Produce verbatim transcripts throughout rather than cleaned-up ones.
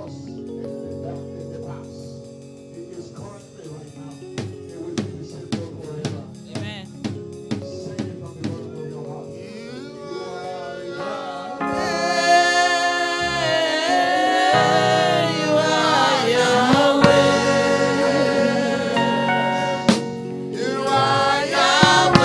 because it's left in the past. It is currently right now. It will be the same God forever. Amen. Sing it from the bottom of your heart. You are Yahweh. You are Yahweh. You are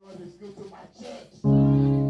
God is good to my church. Yeah.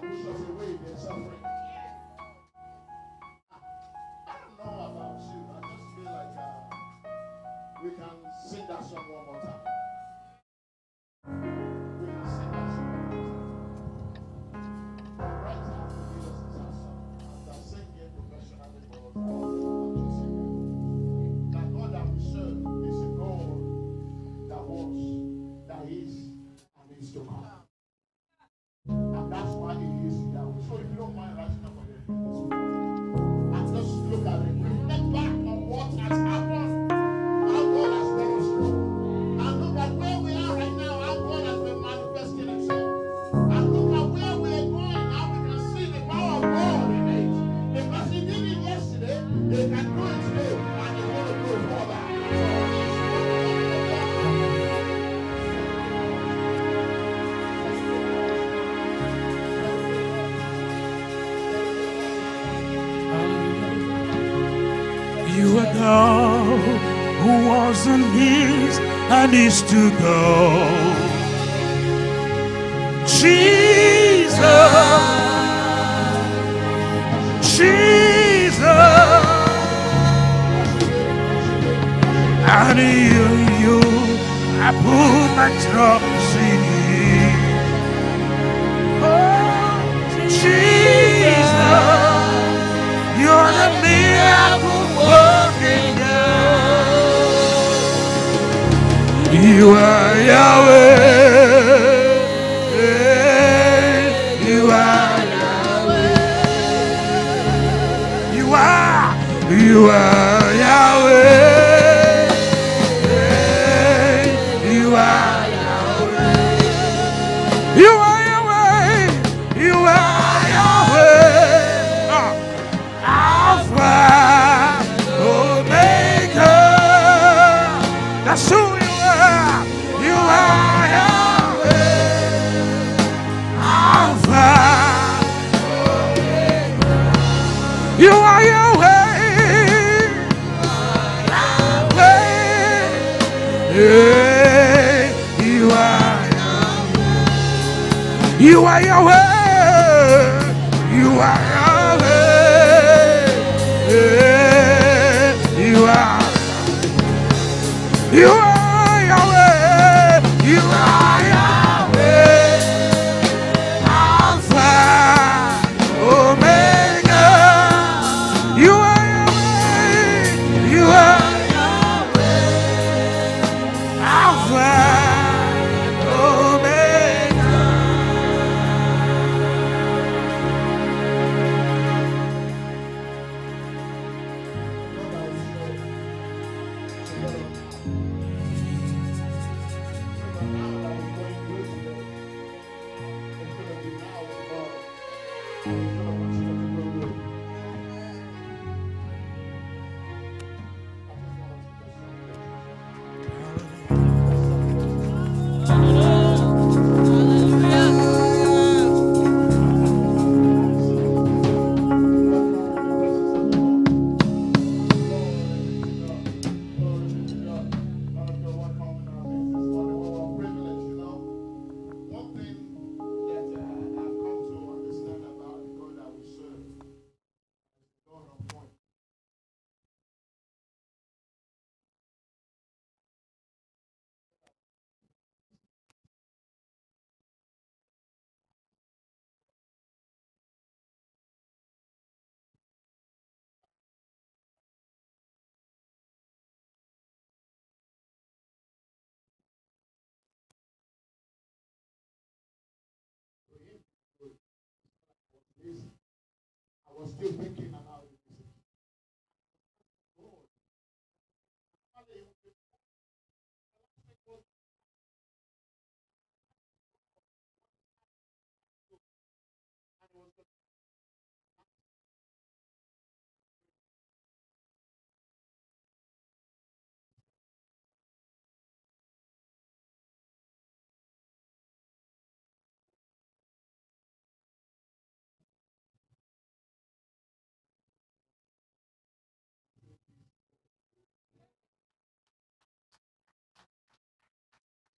that push us away from suffering. I don't know about you, I just feel like uh, we can sing that song one more time. Is to go, Jesus, Jesus, and in you, I put my trust in you. Oh, Jesus, you're the miracle working God. You are Yahweh, you are Yahweh, you are, you are Yahweh, you are Yahweh, you are Yahweh, you are Yahweh, Alpha, Omega, that's who. You are Yahweh, you are Yahweh, you are, you are Yahweh, you are Yahweh, Alpha, Omega, you are Yahweh, you are Yahweh, Alpha. I was still thinking about it.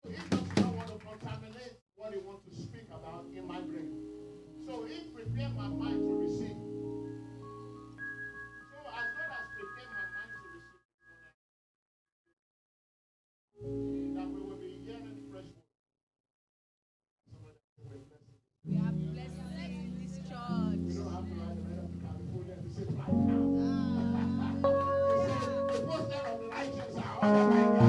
He does not want to contaminate what he wants to speak about in my brain. So he prepare my mind to receive. So as God has prepared my mind to receive, that we will be hearing fresh word. We are blessed in this church. You don't have to write the letter to California to say right now. You see, the poster of the righteous are all right. The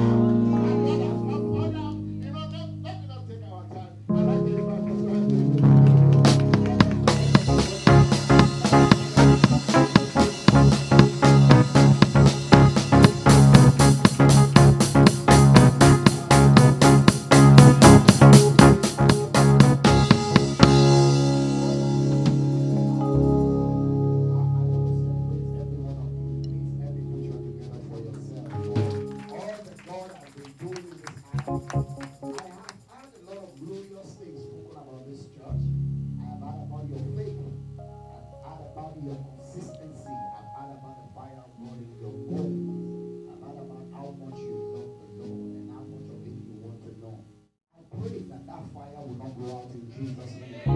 Lord will bless us in Jesus' name. So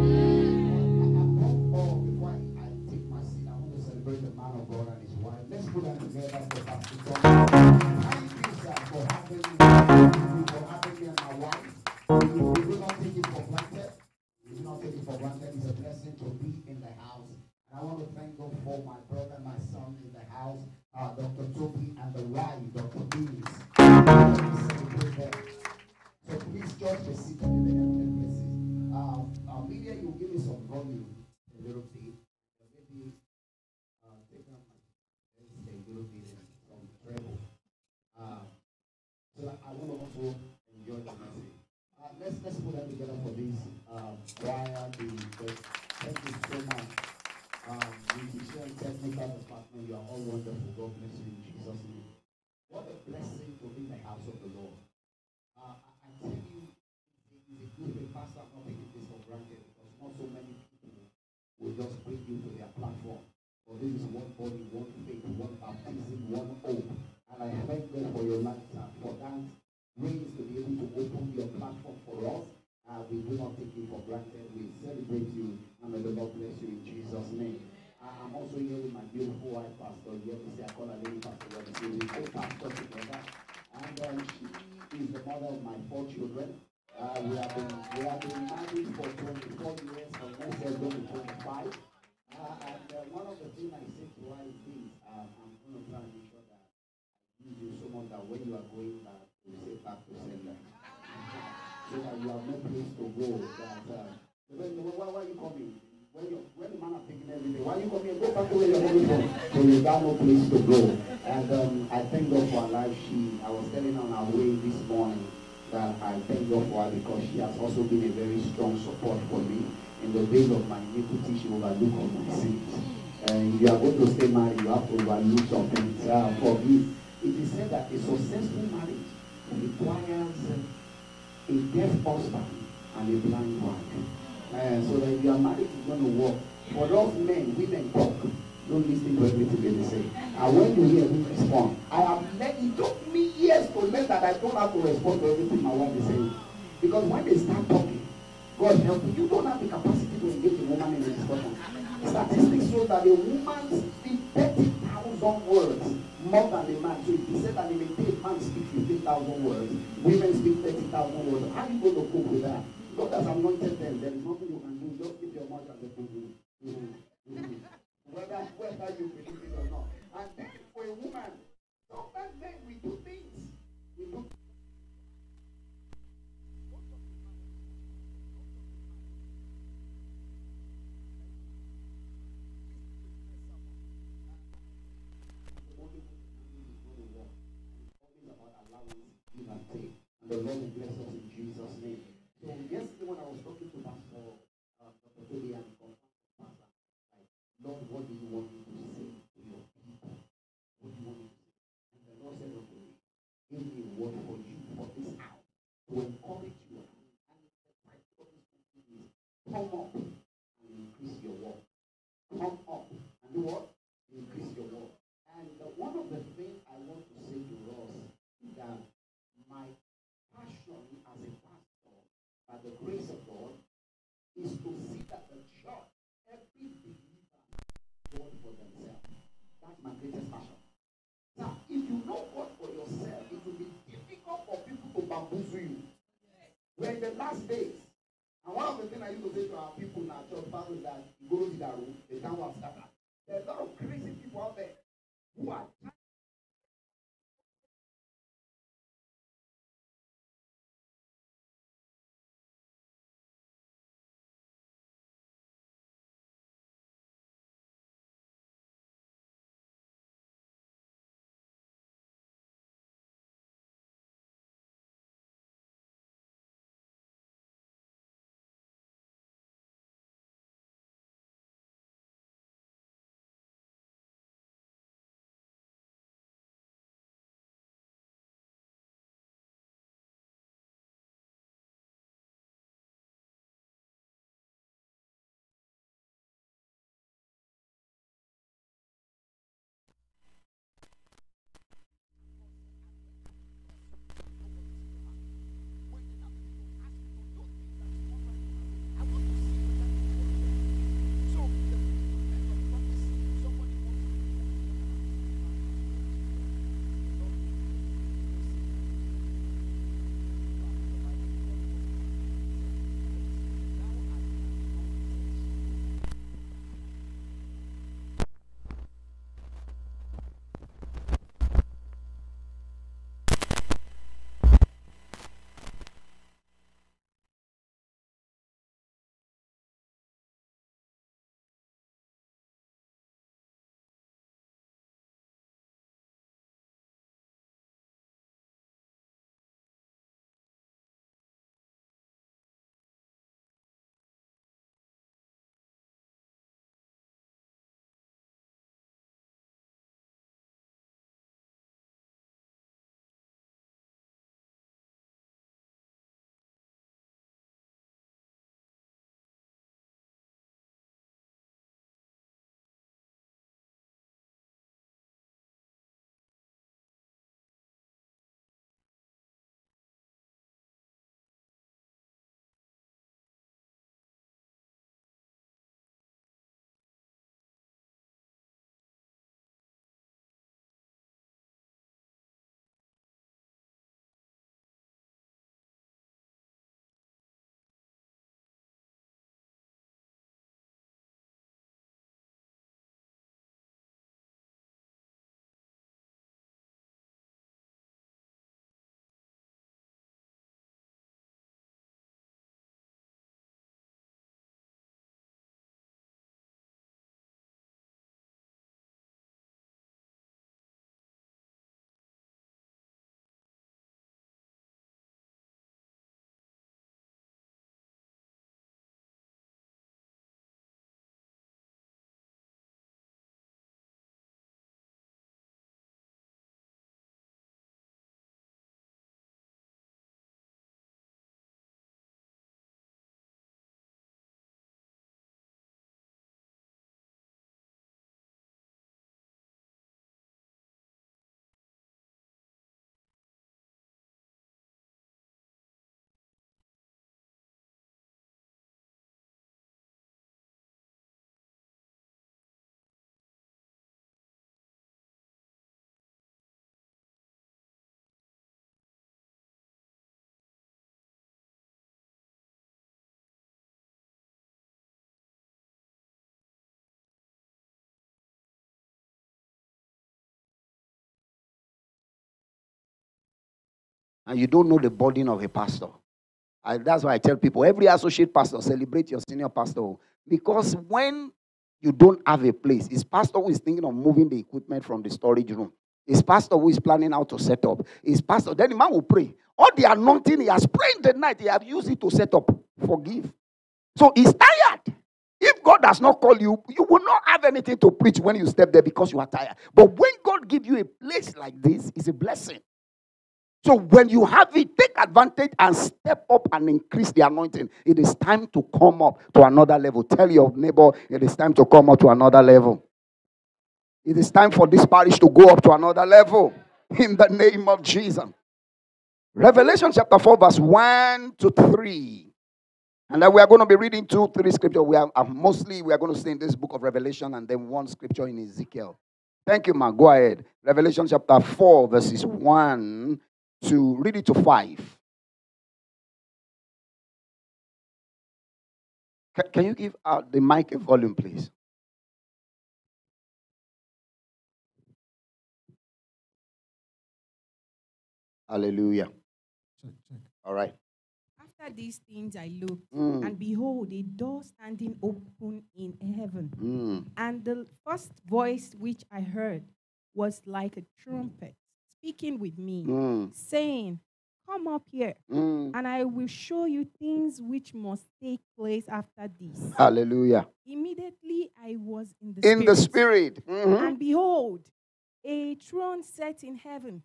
yesterday when I was talking to Pastor around is that you go to that room, the town will scatter. There are a lot of crazy people out there who are and you don't know the burden of a pastor. I, that's why I tell people, every associate pastor, celebrate your senior pastor. Because when you don't have a place, it's pastor who is thinking of moving the equipment from the storage room. It's pastor who is planning how to set up. It's pastor. Then the man will pray. All the anointing he has prayed the night, he has used it to set up. Forgive. So he's tired. If God does not call you, you will not have anything to preach when you step there because you are tired. But when God gives you a place like this, it's a blessing. So when you have it, take advantage and step up and increase the anointing. It is time to come up to another level. Tell your neighbor, it is time to come up to another level. It is time for this parish to go up to another level. In the name of Jesus. Revelation chapter four, verse one to three. And then we are going to be reading two, three scriptures. We are uh, mostly, we are going to stay in this book of Revelation and then one scripture in Ezekiel. Thank you, man. Go ahead. Revelation chapter four, verses one. To read it to five. C- can you give out the mic a volume, please? Hallelujah. All right. After these things I looked, mm. and behold, a door standing open in heaven. Mm. And the first voice which I heard was like a trumpet speaking with me, mm. saying, "Come up here, mm. and I will show you things which must take place after this." Hallelujah. Immediately I was in the in spirit. The spirit. Mm-hmm. And behold, a throne set in heaven,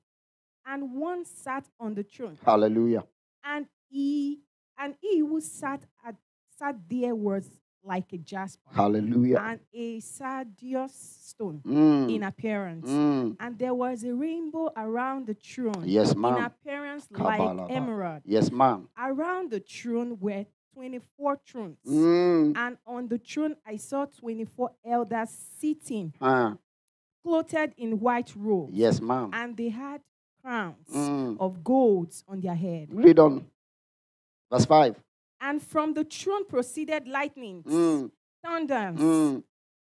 and one sat on the throne. Hallelujah. And he and he who sat at sat there was like a jasper. Hallelujah. And a sardius stone mm. in appearance. Mm. And there was a rainbow around the throne. Yes, ma'am. In appearance Kabbalah. Like emerald. Yes, ma'am. Around the throne were twenty-four thrones. Mm. And on the throne I saw twenty-four elders sitting, uh. clothed in white robes. Yes, ma'am. And they had crowns mm. of gold on their head. Read on. Verse five. And from the throne proceeded lightnings, mm. thunders, mm.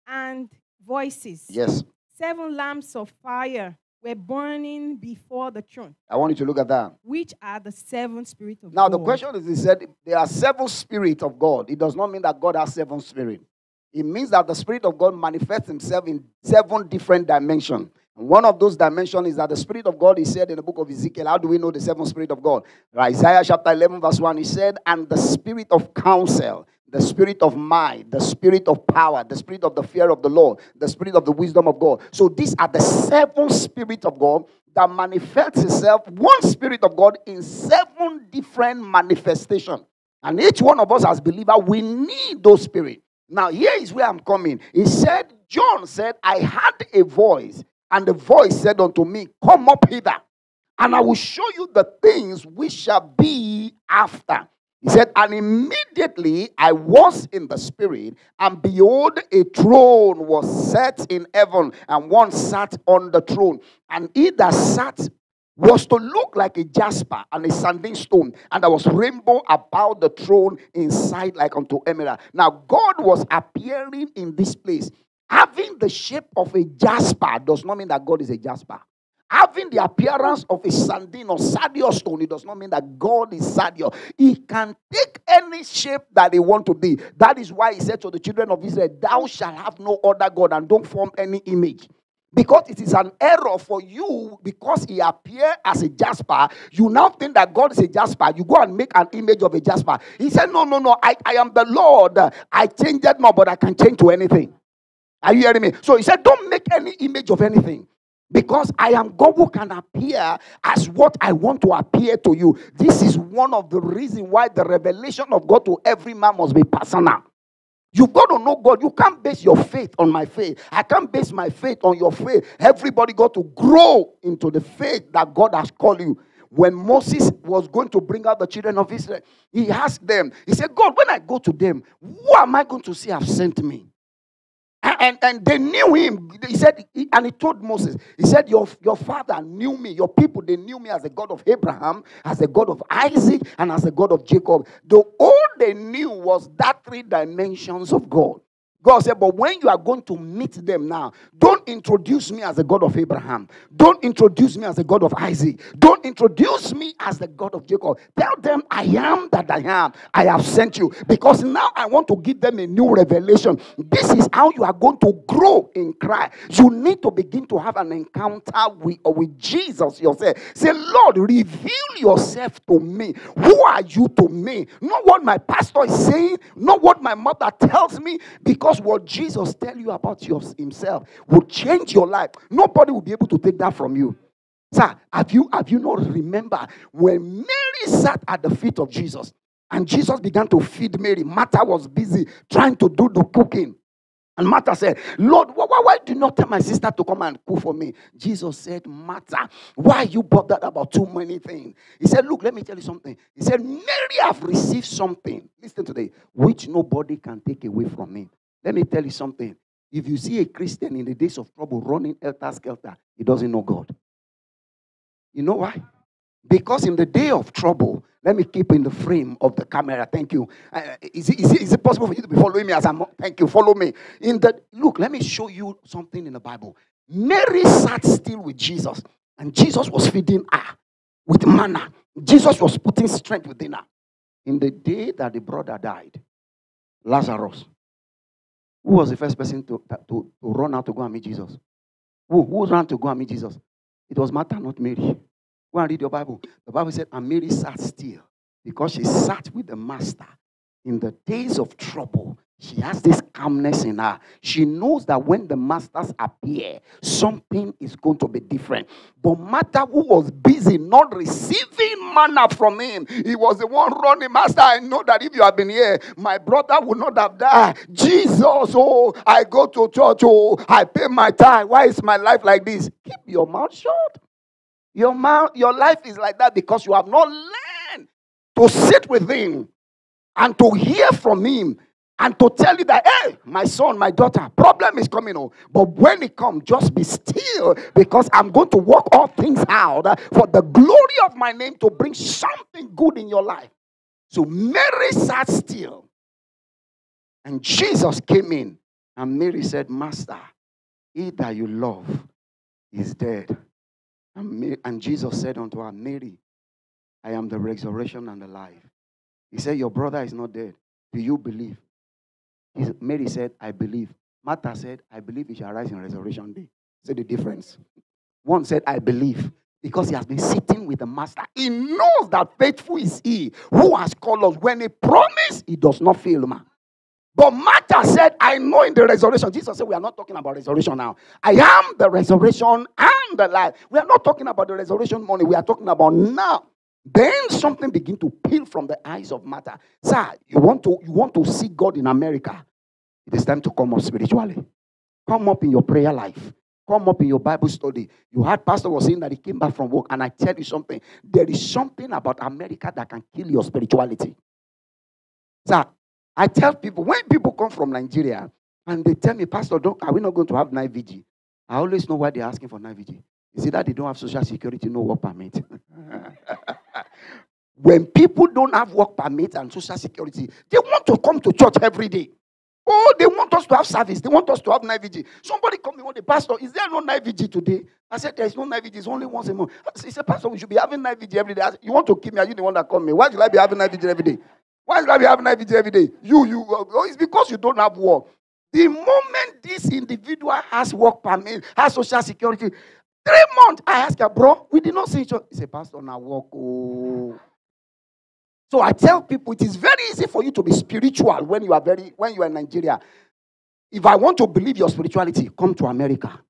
and voices. Yes. Seven lamps of fire were burning before the throne. I want you to look at that. Which are the seven spirits of now, God. Now, the question is, he said, there are seven spirits of God. It does not mean that God has seven spirits. It means that the Spirit of God manifests himself in seven different dimensions. One of those dimensions is that the Spirit of God is said in the book of Ezekiel. How do we know the seventh Spirit of God? Isaiah chapter eleven verse one, he said, and the Spirit of counsel, the Spirit of might, the Spirit of power, the Spirit of the fear of the Lord, the Spirit of the wisdom of God. So these are the seven Spirit of God that manifests itself, one Spirit of God in seven different manifestations. And each one of us as believers, we need those spirits. Now here is where I'm coming. He said, John said, I heard a voice. And the voice said unto me, "Come up hither, and I will show you the things which shall be after." He said, and immediately I was in the spirit, and behold, a throne was set in heaven, and one sat on the throne. And he that sat was to look like a jasper and a sanding stone, and there was rainbow about the throne inside like unto emerald. Now God was appearing in this place. Having the shape of a jasper does not mean that God is a jasper. Having the appearance of a sandine or sardius stone, it does not mean that God is sardius. He can take any shape that he wants to be. That is why he said to the children of Israel, "Thou shalt have no other God, and don't form any image." Because it is an error for you, because he appeared as a jasper, you now think that God is a jasper. You go and make an image of a jasper. He said, no, no, no, I, I am the Lord. I change that not, but I can change to anything. Are you hearing me? So he said, don't make any image of anything, because I am God who can appear as what I want to appear to you. This is one of the reasons why the revelation of God to every man must be personal. You've got to know God. You can't base your faith on my faith. I can't base my faith on your faith. Everybody got to grow into the faith that God has called you. When Moses was going to bring out the children of Israel, he asked them, he said, God, when I go to them, who am I going to say have sent me? And, and they knew him. He said, he, and he told Moses, he said, your, your father knew me. Your people, they knew me as the God of Abraham, as the God of Isaac, and as the God of Jacob. The all they knew was that three dimensions of God. God said, but when you are going to meet them now, don't introduce me as the God of Abraham. Don't introduce me as the God of Isaac. Don't introduce me as the God of Jacob. Tell them, I am that I am. I have sent you. Because now I want to give them a new revelation. This is how you are going to grow in Christ. You need to begin to have an encounter with, with Jesus yourself. Say, Lord, reveal yourself to me. Who are you to me? Not what my pastor is saying. Not what my mother tells me. Because what Jesus tells you about himself will change your life. Nobody will be able to take that from you. Sir, have you, have you not remember when Mary sat at the feet of Jesus and Jesus began to feed Mary? Martha was busy trying to do the cooking. And Martha said, Lord, why, why do you not tell my sister to come and cook for me? Jesus said, Martha, why are you bothered about too many things? He said, look, let me tell you something. He said, Mary, I've received something. Listen to this, which nobody can take away from me. Let me tell you something. If you see a Christian in the days of trouble running helter-skelter, he doesn't know God. You know why? Because in the day of trouble, let me keep in the frame of the camera. Thank you. Uh, is, is, is it possible for you to be following me as I'm? Thank you. Follow me. In the look, let me show you something in the Bible. Mary sat still with Jesus, and Jesus was feeding her with manna. Jesus was putting strength within her. In the day that the brother died, Lazarus, who was the first person to, to, to run out to go and meet Jesus? Who, who ran to go and meet Jesus? It was Martha, not Mary. Go and read your Bible. The Bible said, and Mary sat still because she sat with the master. In the days of trouble, she has this calmness in her. She knows that when the masters appear, something is going to be different. But Martha, who was busy not receiving manna from him, he was the one running. Master, I know that if you have been here, my brother would not have died. Jesus, oh, I go to church, oh, I pay my tithe. Why is my life like this? Keep your mouth shut. Your mouth, your life is like that because you have not learned to sit with him and to hear from him. And to tell you that, hey, my son, my daughter, problem is coming on. But when it comes, just be still because I'm going to work all things out for the glory of my name to bring something good in your life. So Mary sat still. And Jesus came in. And Mary said, Master, he that you love is dead. And, Mary, and Jesus said unto her, Mary, I am the resurrection and the life. He said, your brother is not dead. Do you believe? Mary said, I believe. Martha said, I believe he shall rise in resurrection day. See the difference? One said, I believe. Because he has been sitting with the master. He knows that faithful is he who has called us. When he promised, he does not fail, man. But Martha said, I know in the resurrection. Jesus said, we are not talking about resurrection now. I am the resurrection and the life. We are not talking about the resurrection money. We are talking about now. Then something begins to peel from the eyes of Martha. Sir, you want to you want to see God in America? It is time to come up spiritually. Come up in your prayer life. Come up in your Bible study. You heard pastor was saying that he came back from work, and I tell you something. There is something about America that can kill your spirituality. Sir, I tell people, when people come from Nigeria, and they tell me, Pastor, don't, are we not going to have night vigil? I always know why they're asking for night vigil. Is it that they don't have social security, no work permit? When people don't have work permit and social security, they want to come to church every day. Oh, they want us to have service. They want us to have night vigil. Somebody come and the pastor, is there no night vigil today? I said, there is no night vigil. It's only once a month. He said, Pastor, we should be having night vigil every day. I said, you want to keep me? Are you the one that called me? Why should I be having night vigil every day? Why should I be having night vigil every day? You, you, uh, it's because you don't have work. The moment this individual has work permit, has social security, Three months, I asked her, bro, we did not see each other. He said, Pastor, now walk. Oh. So I tell people, it is very easy for you to be spiritual when you are very, when you are in Nigeria. If I want to believe your spirituality, come to America.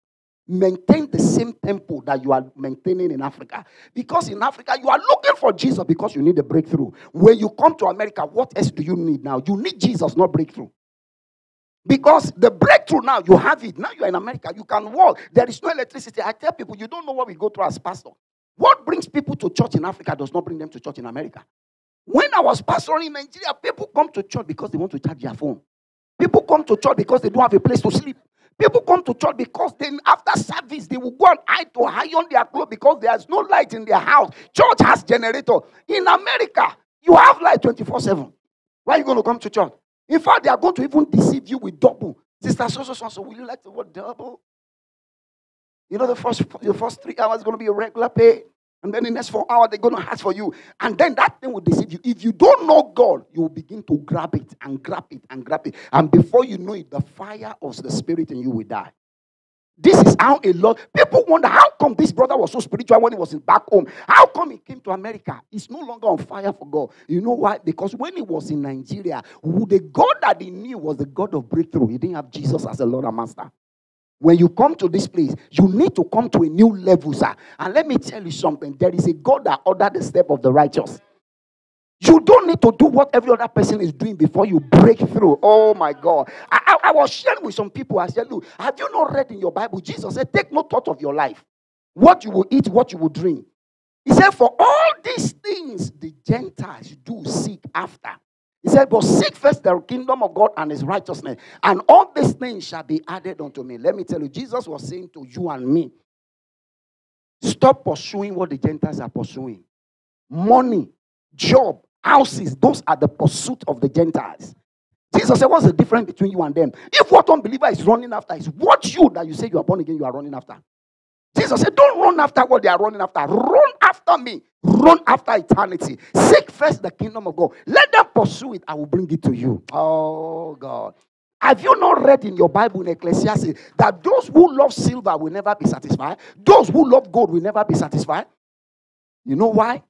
Maintain the same tempo that you are maintaining in Africa. Because in Africa, you are looking for Jesus because you need a breakthrough. When you come to America, what else do you need now? You need Jesus, not breakthrough. Because the breakthrough now, you have it. Now you're in America. You can walk. There is no electricity. I tell people, you don't know what we go through as pastor. What brings people to church in Africa does not bring them to church in America. When I was pastoring in Nigeria, people come to church because they want to charge their phone. People come to church because they don't have a place to sleep. People come to church because then after service, they will go and hide to iron their clothes because there is no light in their house. Church has generator. In America, you have light twenty-four seven. Why are you going to come to church? In fact, they are going to even deceive you with double. Sister, so, so, so, so, will you like the word double? You know, the first, the first three hours is going to be a regular pay. And then the next four hours, they're going to ask for you. And then that thing will deceive you. If you don't know God, you will begin to grab it and grab it and grab it. And before you know it, the fire of the spirit in you will die. This is how a lot, people wonder, how come this brother was so spiritual when he was back home? How come he came to America? He's no longer on fire for God. You know why? Because when he was in Nigeria, the God that he knew was the God of breakthrough. He didn't have Jesus as the Lord and Master. When you come to this place, you need to come to a new level, sir. And let me tell you something. There is a God that ordered the step of the righteous. You don't need to do what every other person is doing before you break through. Oh, my God. I, I, I was sharing with some people. I said, look, have you not read in your Bible? Jesus said, take no thought of your life. What you will eat, what you will drink. He said, for all these things the Gentiles do seek after. He said, but seek first the kingdom of God and his righteousness. And all these things shall be added unto me. Let me tell you, Jesus was saying to you and me, stop pursuing what the Gentiles are pursuing. money, job, houses, those are the pursuit of the Gentiles. Jesus said, what's the difference between you and them? If what unbeliever is running after is what you, that you say you are born again, you are running after. Jesus said, don't run after what they are running after. Run after me. Run after eternity. Seek first the kingdom of God. Let them pursue it. I will bring it to you. Oh, God. Have you not read in your Bible in Ecclesiastes that those who love silver will never be satisfied? Those who love gold will never be satisfied? You know why?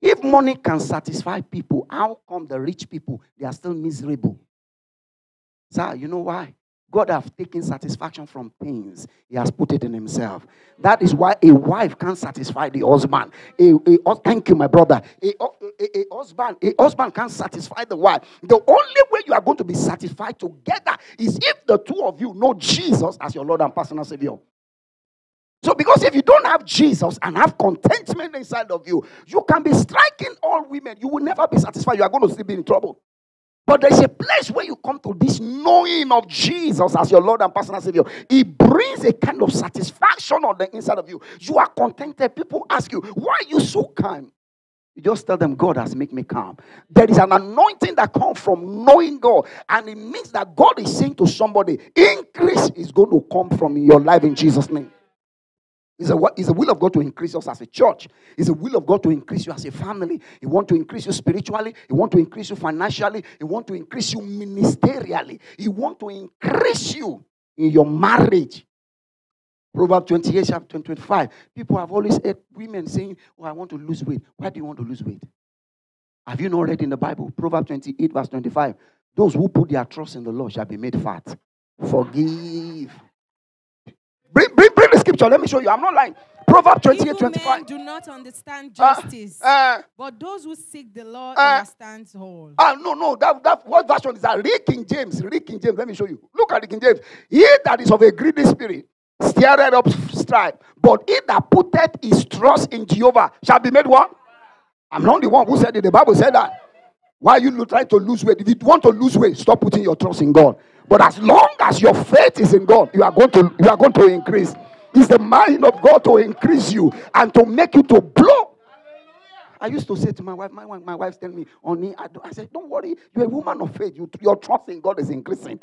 If money can satisfy people, how come the rich people, they are still miserable? Sir, you know why? God has taken satisfaction from things. He has put it in himself. That is why a wife can't satisfy the husband. A, a, thank you, my brother. A, a, a, husband, a husband can't satisfy the wife. The only way you are going to be satisfied together is if the two of you know Jesus as your Lord and personal Savior. So because if you don't have Jesus and have contentment inside of you, you can be striking all women. You will never be satisfied. You are going to still be in trouble. But there's a place where you come to this knowing of Jesus as your Lord and personal Savior. It brings a kind of satisfaction on the inside of you. You are contented. People ask you, why are you so calm? You just tell them, God has made me calm. There is an anointing that comes from knowing God. And it means that God is saying to somebody, increase is going to come from your life in Jesus' name. It's a, it's a will of God to increase us as a church. It's a will of God to increase you as a family. He wants to increase you spiritually. He wants to increase you financially. He wants to increase you ministerially. He wants to increase you in your marriage. Proverbs twenty-eight, chapter twenty-five. People have always heard women saying, oh, I want to lose weight. Why do you want to lose weight? Have you not read in the Bible? Proverbs twenty-eight, verse twenty-five. Those who put their trust in the Lord shall be made fat. Forgive. Bring, bring, bring the scripture. Let me show you. I'm not lying. Proverbs twenty-eight, twenty-five. Evil men do not understand justice, uh, uh, but those who seek the law uh, understand all. Ah, uh, no, no. That, that what version is that? Read King James. Read King James. Let me show you. Look at the King James. He that is of a greedy spirit stirreth up strife, but he that putteth his trust in Jehovah shall be made what? I'm not the one who said it. The Bible said that. Why are you trying to lose weight? If you want to lose weight, stop putting your trust in God. But as long as your faith is in God, you are going to, you are going to increase. It's the mind of God to increase you and to make you to blow. Hallelujah. I used to say to my wife, my, my wife's telling me, honey, I, I said, don't worry, you're a woman of faith. You, your trust in God is increasing.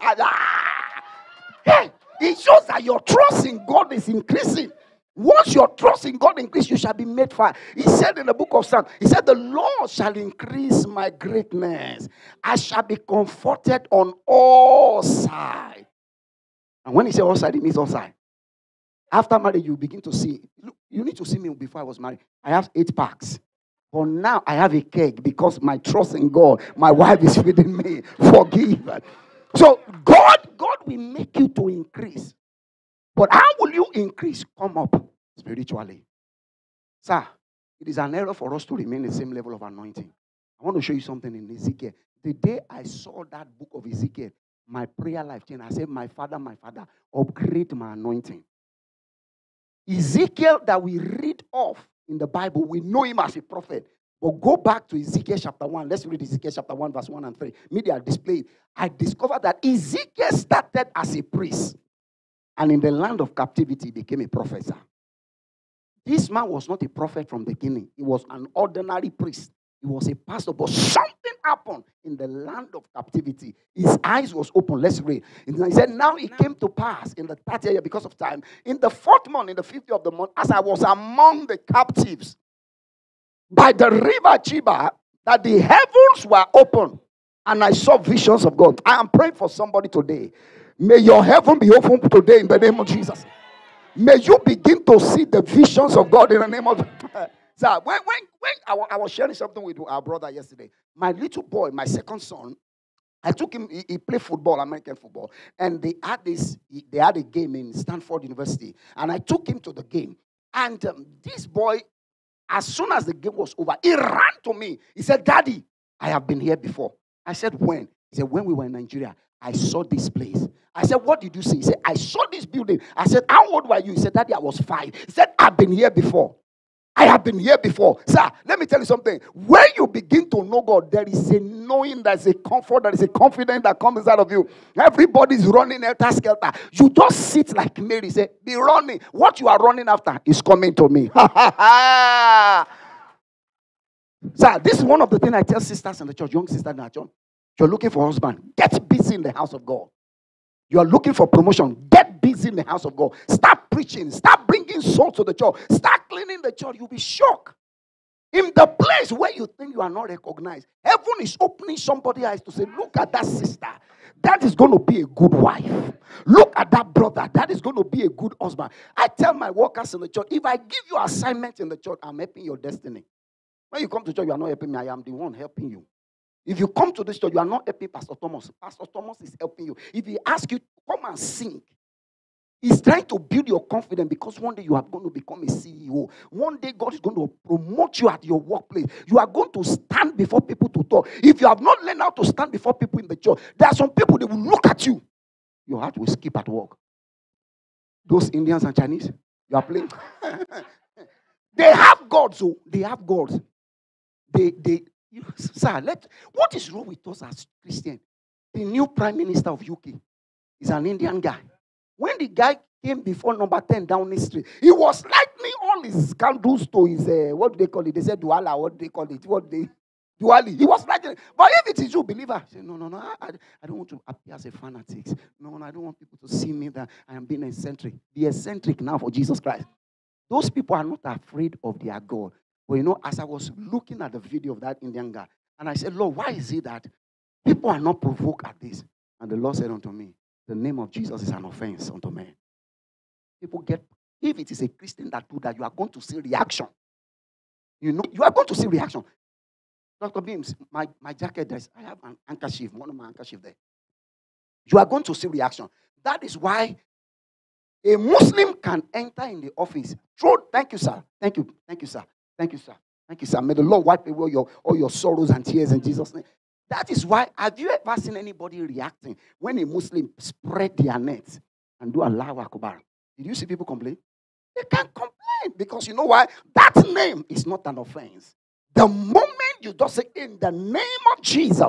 Hey, it shows that your trust in God is increasing. Once your trust in God increases, you shall be made fat. He said in the book of Psalms, he said, the Lord shall increase my greatness. I shall be comforted on all sides. And when he said all sides, it means all sides. After marriage, you begin to see. Look, you need to see me before I was married. I have eight packs. But now I have a cake because my trust in God, my wife is feeding me. Forgive. So God, God will make you to increase. But how will you increase? Come up spiritually. Sir, it is an error for us to remain the same level of anointing. I want to show you something in Ezekiel. The day I saw that book of Ezekiel, my prayer life changed. I said, my father, my father, upgrade my anointing. Ezekiel that we read of in the Bible, we know him as a prophet. But go back to Ezekiel chapter one. Let's read Ezekiel chapter one, verse one and three. Media displayed. I discovered that Ezekiel started as a priest. And in the land of captivity, he became a prophet. This man was not a prophet from the beginning. He was an ordinary priest. He was a pastor. But something happened in the land of captivity. His eyes was open. Let's read. And he said, now it came to pass in the thirtieth year because of time. In the fourth month, in the fifth of the month, as I was among the captives, by the river Chiba, that the heavens were open. And I saw visions of God. I am praying for somebody today. May your heaven be open today in the name of Jesus. May you begin to see the visions of God in the name of Jesus. So when, when, when I, I was sharing something with our brother yesterday. My little boy, my second son, I took him, he, he played football, American football. And they had, this, they had a game in Stanford University. And I took him to the game. And um, this boy, as soon as the game was over, he ran to me. He said, Daddy, I have been here before. I said, when? He said, when we were in Nigeria, I saw this place. I said, what did you see? He said, I saw this building. I said, how old were you? He said, Daddy, I was five. He said, I've been here before. I have been here before. Sir, let me tell you something. When you begin to know God, there is a knowing, there is a comfort, there is a confidence that comes inside of you. Everybody's running helter-skelter. You just sit like Mary. Say, be running. What you are running after is coming to me. Ha, ha, ha. Sir, this is one of the things I tell sisters in the church, young sisters in our church. You're looking for a husband, get busy in the house of God. You are looking for promotion, get busy in the house of God. Start preaching, start bringing soul to the church, start cleaning the church. You'll be shocked. In the place where you think you are not recognized, heaven is opening somebody's eyes to say, look at that sister. That is going to be a good wife. Look at that brother. That is going to be a good husband. I tell my workers in the church, if I give you assignment in the church, I'm helping your destiny. When you come to church, you are not helping me. I am the one helping you. If you come to this church, you are not helping Pastor Thomas. Pastor Thomas is helping you. If he asks you to come and sing, he's trying to build your confidence because one day you are going to become a C E O. One day God is going to promote you at your workplace. You are going to stand before people to talk. If you have not learned how to stand before people in the church, there are some people, they will look at you. Your heart will skip at work. Those Indians and Chinese, you are playing. They have gods, so they have gods. They, they, you, sir, let, what is wrong with us as Christians? The new Prime Minister of U K is an Indian guy. When the guy came before number ten down the street, he was lightning all his candles to his, uh, what do they call it? They said Duala, what do they call it? What they, Duali. He was lightning. But if it is you, believer, say, no, no, no, I, I don't want to appear as a fanatic. No, no, I don't want people to see me that I am being eccentric. Be eccentric now for Jesus Christ. Those people are not afraid of their God. But you know, as I was looking at the video of that Indian guy, and I said, Lord, why is it that people are not provoked at this? And the Lord said unto me, the name of Jesus is an offense unto men. People get, if it is a Christian that do that, you are going to see reaction. You know, you are going to see reaction. Doctor Beams, my, my jacket, there's, I have an handkerchief, one of my handkerchief there. You are going to see reaction. That is why a Muslim can enter in the office. Throw, thank you, sir. Thank you. Thank you, sir. Thank you, sir. Thank you, sir. May the Lord wipe away your, all your sorrows and tears in Jesus' name. That is why, have you ever seen anybody reacting when a Muslim spread their nets and do Allahu Akbar? Did you see people complain? They can't complain because you know why? That name is not an offense. The moment you just say, in the name of Jesus,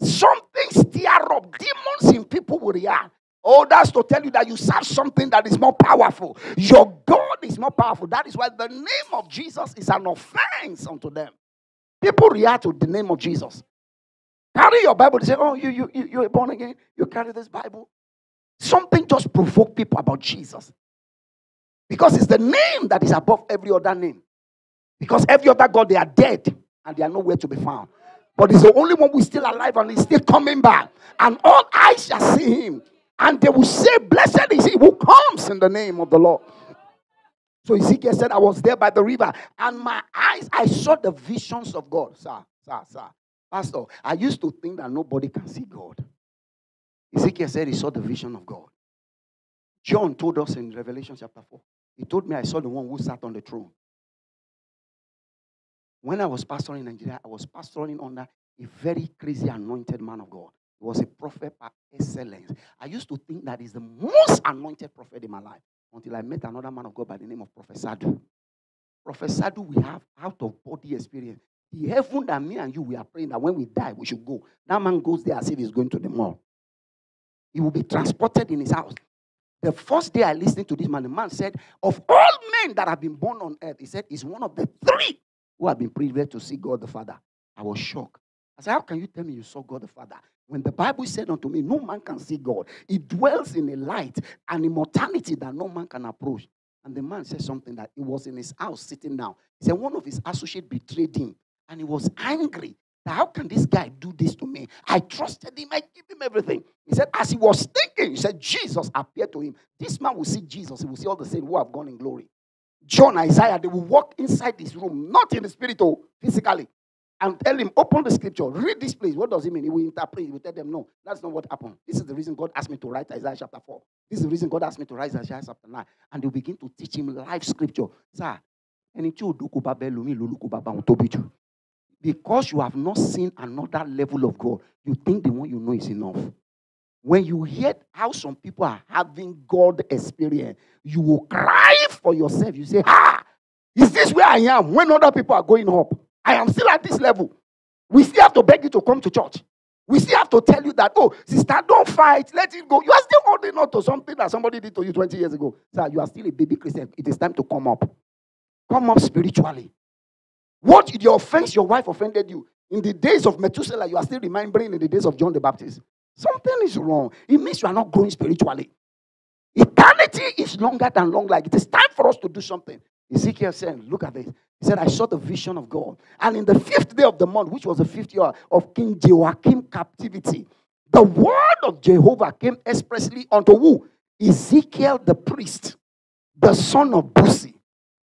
something stir up. Demons in people will react. All that's to tell you that you serve something that is more powerful. Your God is more powerful. That is why the name of Jesus is an offense unto them. People react to the name of Jesus. Carry your Bible. They say, oh, you, you, you, you're born again. You carry this Bible. Something just provoked people about Jesus. Because it's the name that is above every other name. Because every other God, they are dead and they are nowhere to be found. But it's the only one who is still alive and is still coming back. And all eyes shall see him. And they will say, blessed is he who comes in the name of the Lord. So Ezekiel said, I was there by the river, and my eyes, I saw the visions of God. Sir, sir, sir. Pastor, I used to think that nobody can see God. Ezekiel said he saw the vision of God. John told us in Revelation chapter four. He told me I saw the one who sat on the throne. When I was pastoring in Nigeria, I was pastoring under a very crazy anointed man of God. He was a prophet by excellence. I used to think that he's the most anointed prophet in my life until I met another man of God by the name of Prophet Sadu. Prophet Sadu, we have out-of-body experience. The heaven that me and you, we are praying that when we die, we should go. That man goes there as if he's going to the mall. He will be transported in his house. The first day I listened to this man, the man said, of all men that have been born on earth, he said, he's one of the three who have been privileged to see God the Father. I was shocked. I said, how can you tell me you saw God the Father? When the Bible said unto me, no man can see God. He dwells in a light and immortality that no man can approach. And the man said something that he was in his house sitting down. He said one of his associates betrayed him. And he was angry. Now, how can this guy do this to me? I trusted him. I gave him everything. He said, as he was thinking, he said, Jesus appeared to him. This man will see Jesus. He will see all the saints who have gone in glory. John, Isaiah, they will walk inside this room, not in the spiritual, physically. And tell him, open the scripture, read this place. What does it mean? He will interpret. He will tell them, no, that's not what happened. This is the reason God asked me to write Isaiah chapter four. This is the reason God asked me to write Isaiah chapter nine. And they'll begin to teach him live scripture. Sir, because you have not seen another level of God, you think the one you know is enough. When you hear how some people are having God experience, you will cry for yourself. You say, ah, is this where I am? When other people are going up, I am still at this level. We still have to beg you to come to church. We still have to tell you that, oh, sister, don't fight. Let it go. You are still holding on to something that somebody did to you twenty years ago. Sir, you are still a baby Christian. It is time to come up. Come up spiritually. What your offense, your wife offended you. In the days of Methuselah, you are still remembering in the days of John the Baptist. Something is wrong. It means you are not growing spiritually. Eternity is longer than long life. It is time for us to do something. Ezekiel said, look at this. He said, I saw the vision of God. And in the fifth day of the month, which was the fifth year of King Jehoiakim captivity, the word of Jehovah came expressly unto who? Ezekiel the priest, the son of Buzi,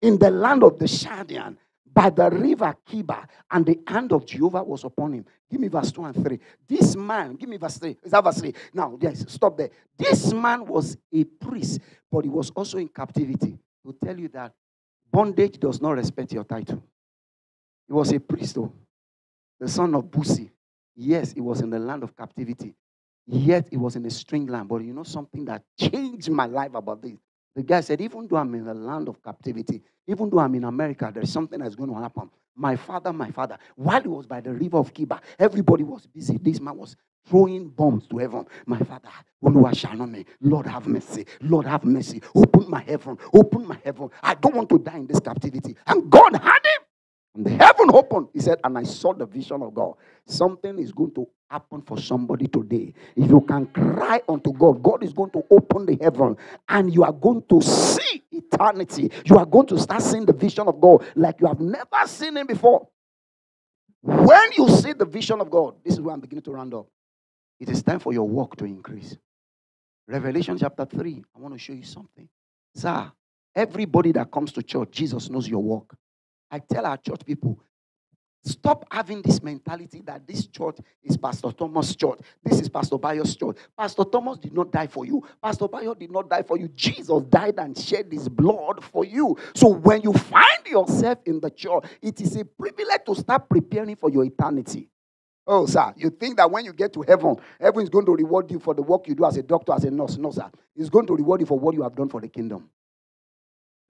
in the land of the Chaldean, by the river Kibar, and the hand of Jehovah was upon him. Give me verse two and three. This man, give me verse three. Is that verse three? Now, yes, stop there. This man was a priest, but he was also in captivity. To tell you that bondage does not respect your title. He was a priest, though. The son of Buzi. Yes, he was in the land of captivity. Yet, he was in a strange land. But you know something that changed my life about this? The guy said, even though I'm in the land of captivity, even though I'm in America, there's something that's going to happen. My father, my father, while he was by the river of Kibar, everybody was busy. This man was throwing bombs to heaven. My father, Lord have mercy. Lord have mercy. Open my heaven. Open my heaven. I don't want to die in this captivity. And God had him. And the heaven opened. He said, and I saw the vision of God. Something is going to happen for somebody today. If you can cry unto God, God is going to open the heaven and you are going to see eternity. You are going to start seeing the vision of God like you have never seen him before. When you see the vision of God, this is where I'm beginning to round up. It is time for your work to increase. Revelation chapter three, I want to show you something. Sir, everybody that comes to church, Jesus knows your work. I tell our church people, stop having this mentality that this church is Pastor Thomas' church. This is Pastor Bayo's church. Pastor Thomas did not die for you. Pastor Bayo did not die for you. Jesus died and shed his blood for you. So when you find yourself in the church, it is a privilege to start preparing for your eternity. Oh, sir, you think that when you get to heaven, heaven is going to reward you for the work you do as a doctor, as a nurse. No, sir. It's going to reward you for what you have done for the kingdom.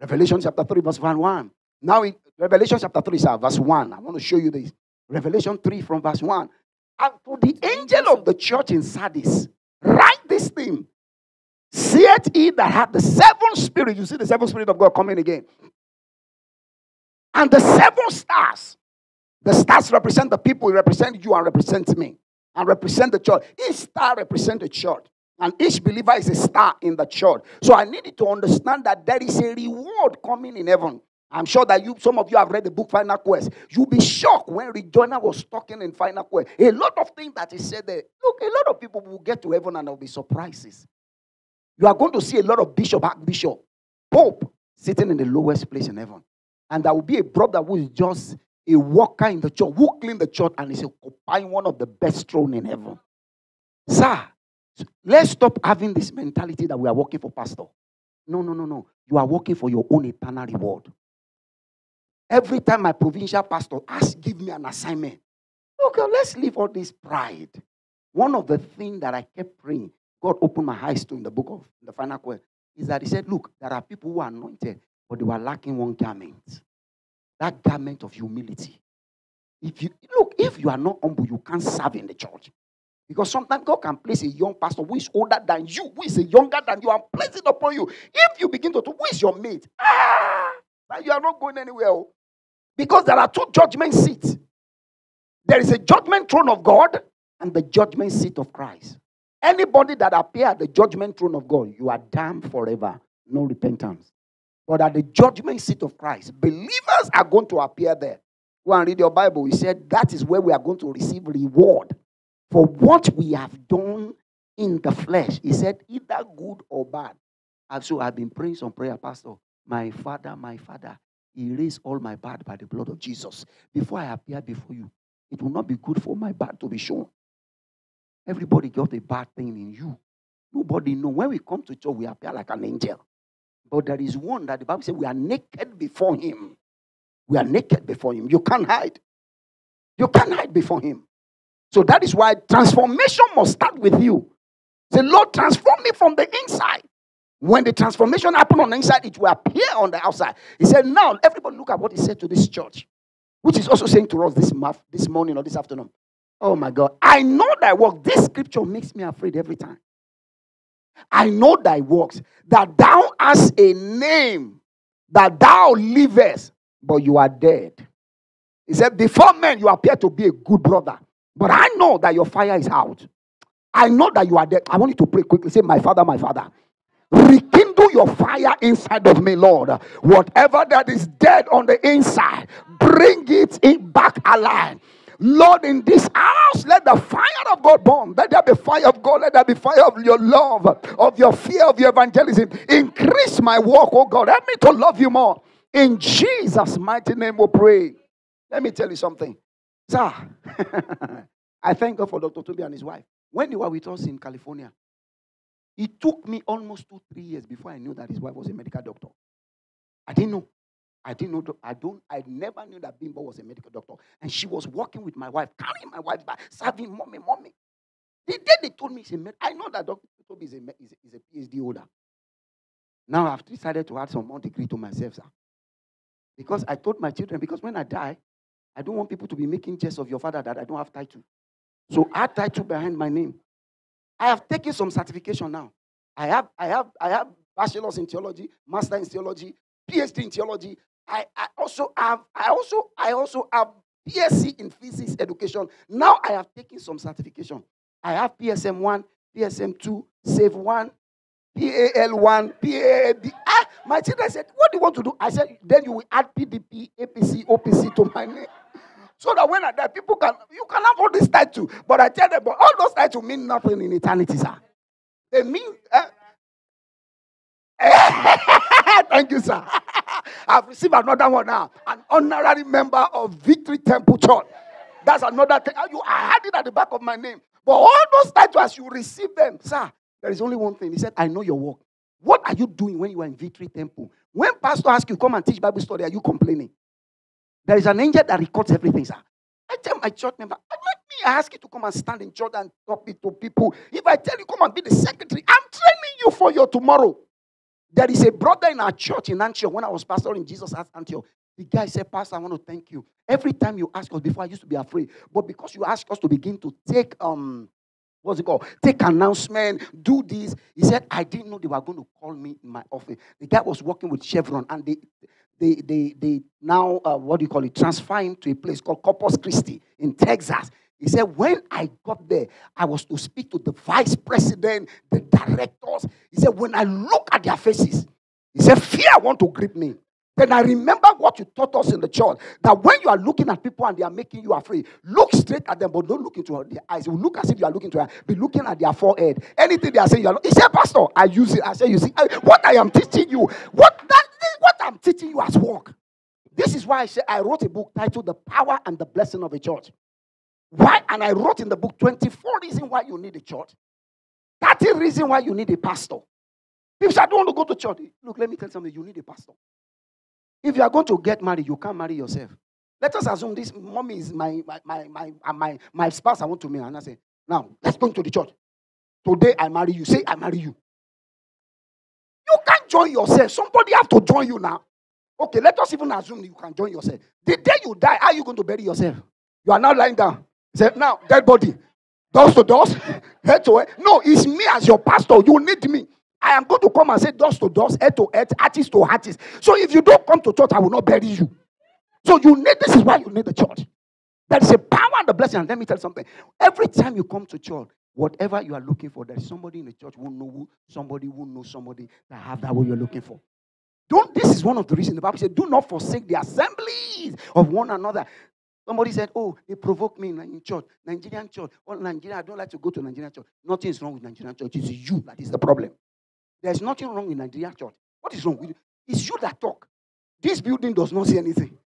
Revelation chapter three, verse one. Now, in Revelation chapter three, sir, verse one. I want to show you this. Revelation three from verse one. And to the angel of the church in Sardis, write this thing. Saith he that hath the seven spirits. You see the seven spirit of God coming again. And the seven stars. The stars represent the people. It represents you and represents me. And represent the church. Each star represents the church. And each believer is a star in the church. So I needed to understand that there is a reward coming in heaven. I'm sure that you, some of you have read the book Final Quest. You'll be shocked when Rick Joyner was talking in Final Quest. A lot of things that he said there. Look, a lot of people will get to heaven and there will be surprises. You are going to see a lot of bishop, archbishop, pope sitting in the lowest place in heaven. And there will be a brother who is just a worker in the church, who clean the church and is occupying one of the best thrones in heaven. Sir, let's stop having this mentality that we are working for pastor. No, no, no, no. You are working for your own eternal reward. Every time my provincial pastor asks, give me an assignment. Okay, let's leave all this pride. One of the things that I kept praying, God opened my eyes to in the book of the Final Quest, is that he said, look, there are people who are anointed, but they were lacking one garment. That garment of humility. If you look, if you are not humble, you can't serve in the church. Because sometimes God can place a young pastor who is older than you, who is younger than you, and place it upon you. If you begin to talk, who is your mate? Ah, you are not going anywhere. Because there are two judgment seats. There is a judgment throne of God and the judgment seat of Christ. Anybody that appears at the judgment throne of God, you are damned forever. No repentance. But at the judgment seat of Christ, believers are going to appear there. Go and read your Bible. He said that is where we are going to receive reward for what we have done in the flesh. He said either good or bad. And so I've been praying some prayer, Pastor. My Father, my Father. Erase all my bad by the blood of Jesus. Before I appear before you, it will not be good for my bad to be shown. Everybody got a bad thing in you. Nobody knows. When we come to church, we appear like an angel. But there is one that the Bible says we are naked before him. We are naked before him. You can't hide. You can't hide before him. So that is why transformation must start with you. Say, Lord, transform me from the inside. When the transformation happened on the inside, it will appear on the outside. He said, now, everybody look at what he said to this church, which is also saying to us this, month, this morning or this afternoon. Oh, my God. I know thy works. This scripture makes me afraid every time. I know thy works, that thou hast a name, that thou livest, but you are dead. He said, before men, you appear to be a good brother. But I know that your fire is out. I know that you are there. I want you to pray quickly. Say, my Father, my Father, rekindle your fire inside of me, Lord. Whatever that is dead on the inside, bring it in back alive. Lord, in this house, let the fire of God burn. Let there be fire of God. Let there be fire of your love, of your fear, of your evangelism. Increase my walk, oh God. Help me to love you more. In Jesus' mighty name we pray. Let me tell you something. Sir, I thank God for Doctor Tobi and his wife. When they were with us in California, it took me almost two, three years before I knew that his wife was a medical doctor. I didn't know. I didn't know, I don't, I never knew that Bimbo was a medical doctor. And she was working with my wife, carrying my wife back, serving mommy, mommy. The day they told me, I know that Doctor Tobi is a, is, a, is a PhD holder. Now I've decided to add some more degree to myself, sir. Because I told my children, because when I die, I don't want people to be making jest of your father that I don't have title. So add title behind my name. I have taken some certification now. I have, I have, I have bachelor's in theology, master in theology, PhD in theology. I, I also have I also I also have B S c in physics education. Now I have taken some certification. I have P S M one, P S M two, SAVE one, P A L one, P A D. Ah, my children said, "What do you want to do?" I said, "Then you will add P D P, A P C, O P C to my name, so that when I die, people can you can have all this title." But I tell them, but all those titles mean nothing in eternity, sir. They mean. Eh? Thank you, sir. I've received another one now. An honorary member of Victory Temple Church. That's another thing. You, I had it at the back of my name. But all those titles, you receive them. Sir, there is only one thing. He said, I know your work. What are you doing when you are in Victory Temple? When pastor asks you, come and teach Bible study, are you complaining? There is an angel that records everything, sir. I tell my church member, let me ask you to come and stand in church and talk it to people. If I tell you, come and be the secretary, I'm training you for your tomorrow. There is a brother in our church in Antioch. When I was pastor in Jesus at Antioch, the guy said, Pastor, I want to thank you. Every time you ask us before, I used to be afraid. But because you asked us to begin to take, um, what's it called? Take announcement, do this. He said, I didn't know they were going to call me in my office. The guy was working with Chevron, and they they, they, they now, uh, what do you call it, transfer him to a place called Corpus Christi in Texas. He said, when I got there, I was to speak to the vice president, the directors. He said, when I look at their faces, he said, fear want to grip me. Then I remember what you taught us in the church, that when you are looking at people and they are making you afraid, look straight at them, but don't look into their eyes. You look as if you are looking to them. Be looking at their forehead. Anything they are saying, you are not. He said, Pastor, I use it. I said, you see, I, what I am teaching you, what, that, what I'm teaching you as work. This is why I, said, I wrote a book titled The Power and the Blessing of a Church. Why? And I wrote in the book twenty-four reasons why you need a church, thirty reasons why you need a pastor. People say, I don't want to go to church. Look, let me tell you something. You need a pastor. If you are going to get married, you can't marry yourself. Let us assume this mommy is my my my my, my, my spouse I want to marry. And I say, now, let's go to the church. Today, I marry you. Say, I marry you. You can't join yourself. Somebody have to join you now. Okay, let us even assume you can join yourself. The day you die, how are you going to bury yourself? You are now lying down. He said, now, dead body, doors to doors, head to head. No, it's me as your pastor. You need me. I am going to come and say doors to doors, head to head, artist to artist. So if you don't come to church, I will not bury you. So you need, this is why you need the church. There is a power and a blessing. And let me tell you something. Every time you come to church, whatever you are looking for, there is somebody in the church who know who, somebody who knows somebody that have that what you're looking for. Don't, this is one of the reasons the Bible said, do not forsake the assemblies of one another. Somebody said, oh, they provoke me in church, Nigerian church. Oh, Nigeria, I don't like to go to Nigerian church. Nothing is wrong with Nigerian church. It's you that is the problem. There's nothing wrong in Nigerian church. What is wrong with you? It's you that talk. This building does not say anything.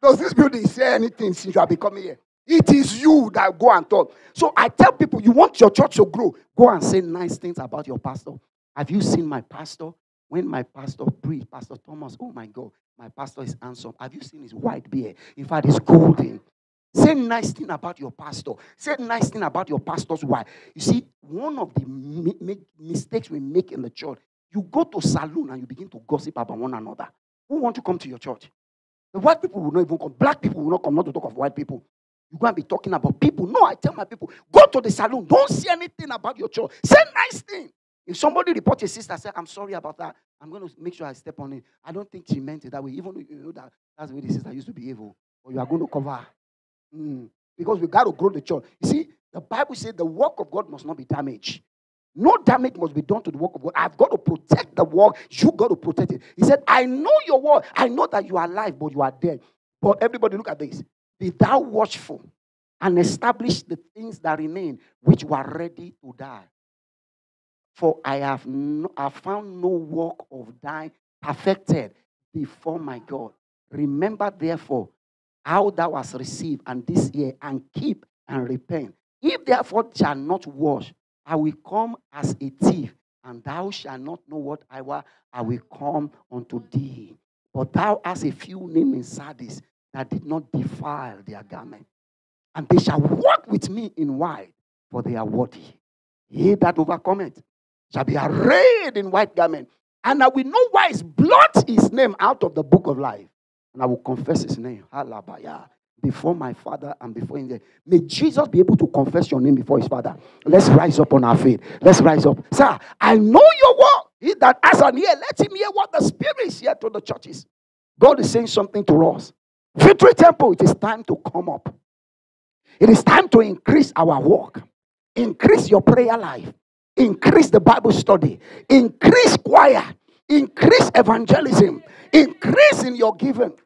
Does this building say anything since you are becoming here? It is you that go and talk. So I tell people, you want your church to grow, go and say nice things about your pastor. Have you seen my pastor? When my pastor preached, Pastor Thomas, oh my God, my pastor is handsome. Have you seen his white beard? In fact, it's golden. Say nice thing about your pastor. Say nice thing about your pastor's wife. You see, one of the mi mi mistakes we make in the church, you go to saloon and you begin to gossip about one another. Who want to come to your church? The white people will not even come. Black people will not come, not to talk of white people. You're going to be talking about people. No, I tell my people, go to the saloon. Don't say anything about your church. Say nice thing. If somebody reports a sister, say, I'm sorry about that. I'm going to make sure I step on it. I don't think she meant it that way. Even though you know that that's the way the sister used to behave. or you are going to cover. Mm. Because we got to grow the church. You see, the Bible says the work of God must not be damaged. No damage must be done to the work of God. I've got to protect the work. You've got to protect it. He said, I know your work. I know that you are alive, but you are dead. But everybody, look at this. Be thou watchful and establish the things that remain, which were ready to die. For I have no, I found no work of thine perfected before my God. Remember, therefore, how thou hast received, and this year, and keep and repent. If therefore shall not wash, I will come as a thief, and thou shalt not know what hour I will come unto thee. But thou hast a few names in Sardis that did not defile their garment. And they shall walk with me in white, for they are worthy. He that overcometh shall be arrayed in white garment. And I will no wise blot his name out of the book of life. And I will confess his name. Hallelujah. Before my Father and before him. May Jesus be able to confess your name before his Father. Let's rise up on our feet. Let's rise up. Sir, I know your word. He that has an ear, let him hear what the Spirit is here to the churches. God is saying something to us. Victory Temple, it is time to come up. It is time to increase our work. Increase your prayer life. Increase the Bible study. Increase choir. Increase evangelism. Increase in your giving.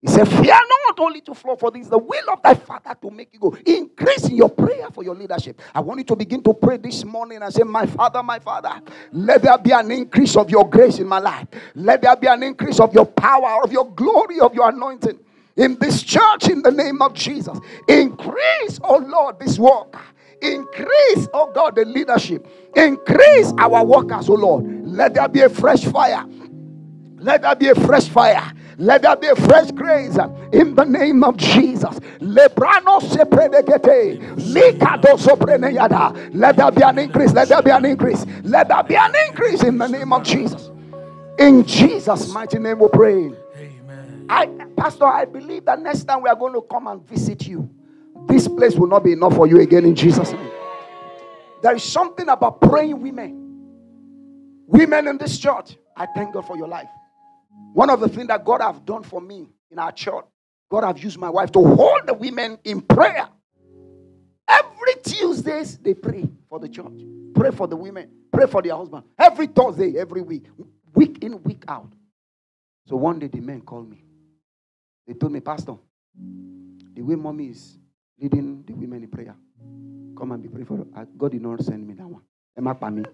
He said, fear not only to flow, for this is the will of thy Father to make you go. Increase in your prayer for your leadership. I want you to begin to pray this morning and say, my Father, my Father, let there be an increase of your grace in my life. Let there be an increase of your power, of your glory, of your anointing in this church in the name of Jesus. Increase, oh Lord, this work. Increase, oh God, the leadership. Increase our workers, oh Lord. Let there be a fresh fire. Let there be a fresh fire. Let there be a fresh grace in the name of Jesus. Let there be an increase. Let there be an increase. Let there be an increase in the name of Jesus. In Jesus' mighty name we pray. Amen. I, Pastor, I believe that next time we are going to come and visit you, this place will not be enough for you again in Jesus' name. There is something about praying women. Women in this church, I thank God for your life. One of the things that God have done for me in our church, God have used my wife to hold the women in prayer. Every Tuesdays, they pray for the church. Pray for the women. Pray for their husband. Every Thursday, every week. Week in, week out. So one day, the men called me. They told me, Pastor, the way mommy is leading the women in prayer, come and be praying for her. God did not send me that one.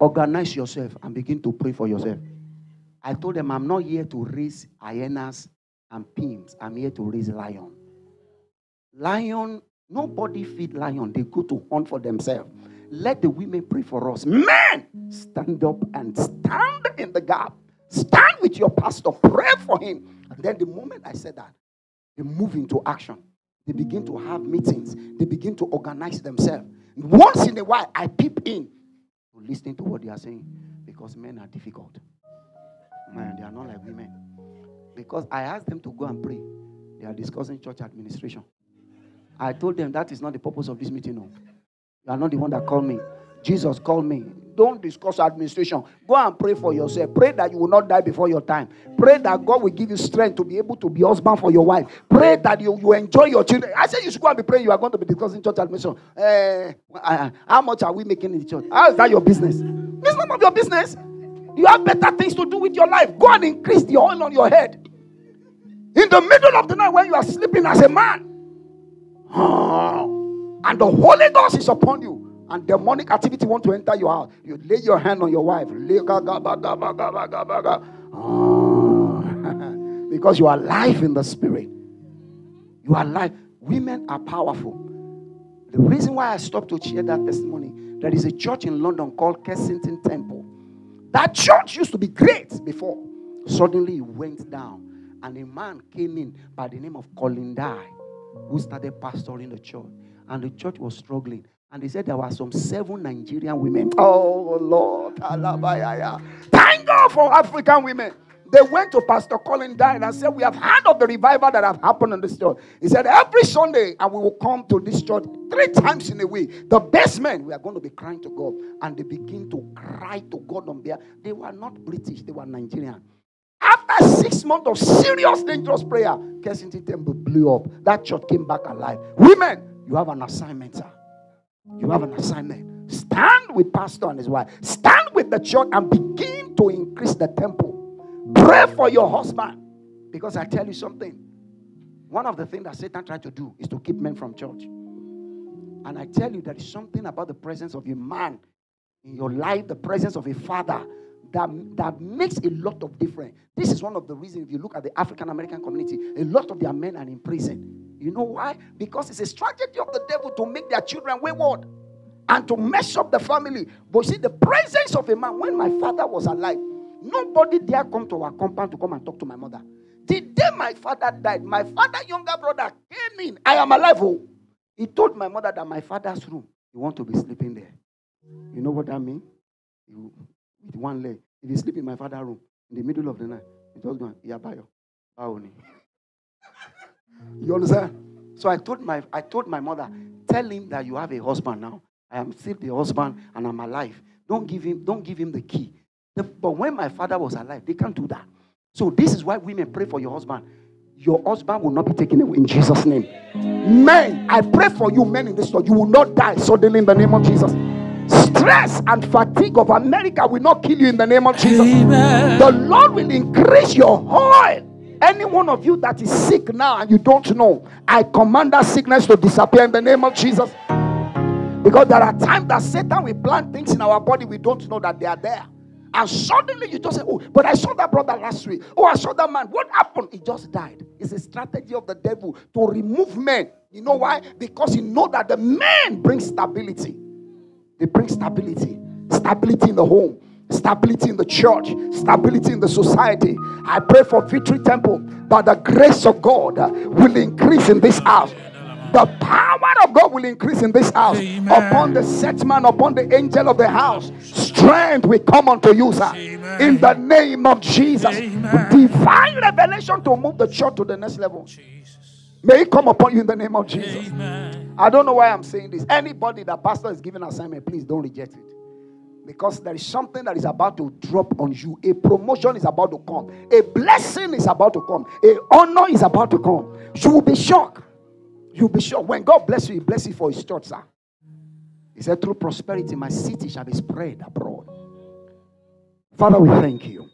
Organize yourself and begin to pray for yourself. I told them, I'm not here to raise hyenas and pigs. I'm here to raise lion. Lion, nobody feed lion. They go to hunt for themselves. Let the women pray for us. Men, stand up and stand in the gap. Stand with your pastor. Pray for him. And then the moment I said that, they move into action. They begin to have meetings. They begin to organize themselves. Once in a while, I peep in to listen to what they are saying, because men are difficult. Man, they are not like women. Because I asked them to go and pray. They are discussing church administration. I told them that is not the purpose of this meeting. No. You are not the one that called me. Jesus called me. Don't discuss administration. Go and pray for yourself. Pray that you will not die before your time. Pray that God will give you strength to be able to be husband for your wife. Pray that you, you enjoy your children. I said you should go and be praying. You are going to be discussing church administration. Uh, uh, how much are we making in the church? How is that your business? It's none of your business. You have better things to do with your life. Go and increase the oil on your head. In the middle of the night when you are sleeping as a man. Oh, and the Holy Ghost is upon you. And demonic activity want to enter your house. You lay your hand on your wife. Oh, because you are alive in the spirit. You are alive. Women are powerful. The reason why I stopped to share that testimony. There is a church in London called Kensington Temple. That church used to be great before. Suddenly it went down. And a man came in by the name of Colin Dye, who started pastoring the church. And the church was struggling. And they said there were some seven Nigerian women. Oh, Lord. Thank God for African women. They went to Pastor Colin Dye and said, we have heard of the revival that have happened in this church. He said, every Sunday, and we will come to this church three times in a week. The best men, we are going to be crying to God. And they begin to cry to God on their. They were not British. They were Nigerian. After six months of serious, dangerous prayer, Kensington Temple blew up. That church came back alive. Women, you have an assignment, sir. You have an assignment. Stand with pastor and his wife. Stand with the church and begin to increase the temple. Pray for your husband. Because I tell you something. One of the things that Satan tried to do is to keep men from church. And I tell you, there is something about the presence of a man in your life, the presence of a father, that, that makes a lot of difference. This is one of the reasons, if you look at the African American community, a lot of their men are in prison. You know why? Because it's a strategy of the devil to make their children wayward and to mess up the family. But you see, the presence of a man, when my father was alive, nobody dare come to our compound to come and talk to my mother. The day my father died, my father's younger brother came in. I am alive. Oh. He told my mother that my father's room, you want to be sleeping there. You know what that means? You, with one leg. If you sleep in my father's room, in the middle of the night, you just going, Yabayo, Baoni. You understand? So I told my I told my mother, tell him that you have a husband now. I am still the husband and I'm alive. Don't give him, don't give him the key. The, but when my father was alive, they can't do that. So this is why women pray for your husband. Your husband will not be taken away in Jesus' name. Men, I pray for you men in this church. You will not die suddenly in the name of Jesus. Stress and fatigue of America will not kill you in the name of Jesus. Amen. The Lord will increase your oil. Any one of you that is sick now and you don't know, I command that sickness to disappear in the name of Jesus. Because there are times that Satan will plant things in our body we don't know that they are there. And suddenly you just say, oh, but I saw that brother last week. Oh, I saw that man. What happened? He just died. It's a strategy of the devil to remove men. You know why? Because he knows that the men bring stability. They bring stability. Stability in the home. Stability in the church. Stability in the society. I pray for Victory Temple that the grace of God will increase in this house. The power of God will increase in this house. Amen. Upon the set man, upon the angel of the house, strength will come unto you, sir. Amen. In the name of Jesus. Amen. Divine revelation to move the church to the next level. Jesus. May it come upon you in the name of Jesus. Amen. I don't know why I'm saying this. Anybody that pastor is giving assignment, please don't reject it. Because there is something that is about to drop on you. A promotion is about to come. A blessing is about to come. A honor is about to come. You will be shocked. You'll be sure when God bless you, He bless you for His church, sir. He said, through prosperity, my city shall be spread abroad. Father, we thank you.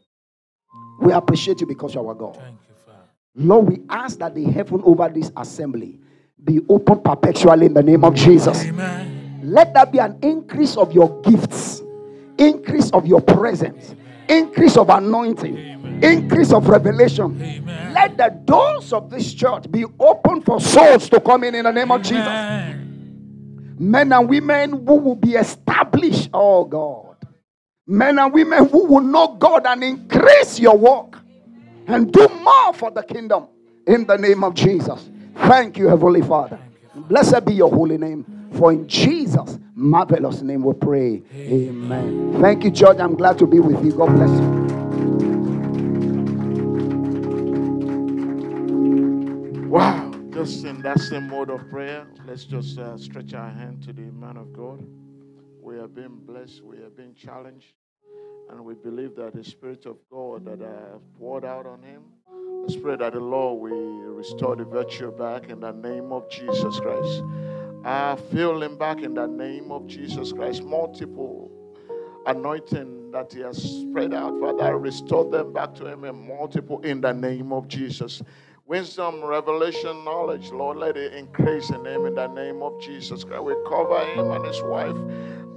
We appreciate you because you are our God. Thank you, Father. Lord, we ask that the heaven over this assembly be open perpetually in the name of Jesus. Amen. Let that be an increase of your gifts, increase of your presence, Amen. Increase of anointing. Amen. Increase of revelation. Amen. Let the doors of this church be open for souls to come in in the name Amen. Of Jesus. Men and women who will be established, oh God. Men and women who will know God and increase your work. Amen. And do more for the kingdom in the name of Jesus. Thank you, Heavenly Father. You. Blessed be your holy name. For in Jesus' marvelous name we pray. Amen. Amen. Thank you, George. I'm glad to be with you. God bless you. Wow, just in that same mode of prayer, let's just uh, stretch our hand to the man of God. We are being blessed, we are being challenged, and we believe that the Spirit of God that I have poured out on him, the Spirit that the Lord will restore the virtue back in the name of Jesus Christ. Uh, fill him back in the name of Jesus Christ. Multiple anointing that he has spread out, Father, restore them back to him in multiple in the name of Jesus. Wisdom, revelation, knowledge, Lord, let it increase in him in the name of Jesus Christ. We cover him and his wife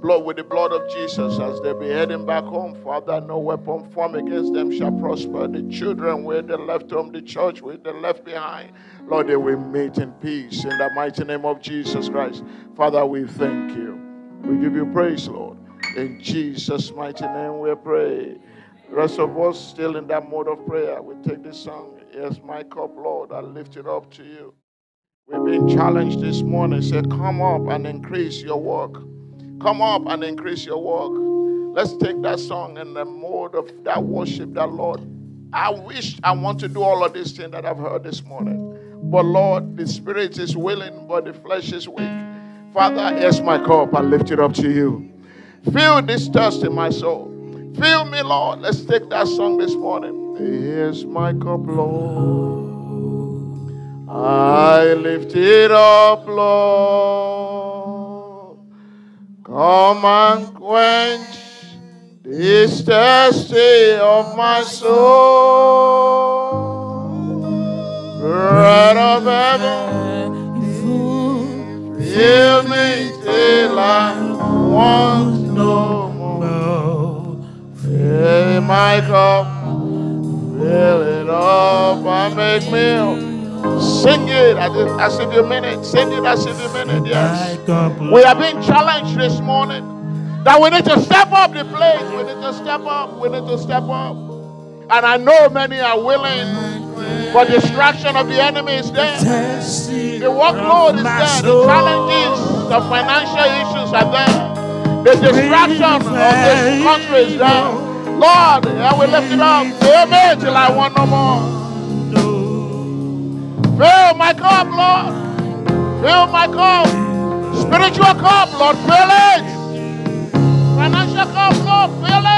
blood with the blood of Jesus as they be heading back home. Father, no weapon formed against them shall prosper. The children where they left home, the church where they left behind, Lord, they will meet in peace in the mighty name of Jesus Christ. Father, we thank you. We give you praise, Lord. In Jesus' mighty name we pray. The rest of us still in that mode of prayer, we take this song. Yes, my cup, Lord, I lift it up to you. We've been challenged this morning. Say, come up and increase your work. Come up and increase your work. Let's take that song in the mode of that worship, that Lord. I wish I want to do all of these things that I've heard this morning. But Lord, the spirit is willing, but the flesh is weak. Father, yes, my cup, I lift it up to you. Feel this thirst in my soul. Feel me, Lord. Let's take that song this morning. Here's my cup, Lord. I lift it up, Lord. Come and quench this thirsty of my soul. Bread of heaven, fill me till I want no more. Fill my cup, fill it up and make me sing it as if you mean it. Sing it as if you mean it. Yes. We are being challenged this morning that we need to step up the place. We need to step up. We need to step up. And I know many are willing, but distraction of the enemy is there. The workload is there. The challenges, the financial issues are there. The distraction of this country is there. Lord, I will lift it up. Fill me till I want no more. Fill my cup, Lord. Fill my cup. Spiritual cup, Lord, fill it. Financial cup, Lord, fill it.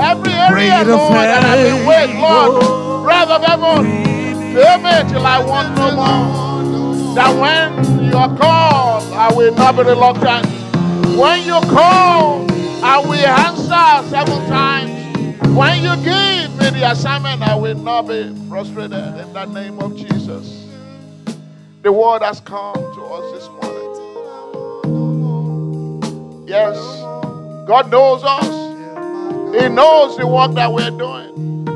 Every area, Lord, that I've been with, Lord, breath of heaven, fill me till I want no more. That when you are called, I will not be reluctant. When you call, I will answer seven times. When you give me the assignment, I will not be frustrated in the name of Jesus. The word has come to us this morning. Yes, God knows us. He knows the work that we're doing.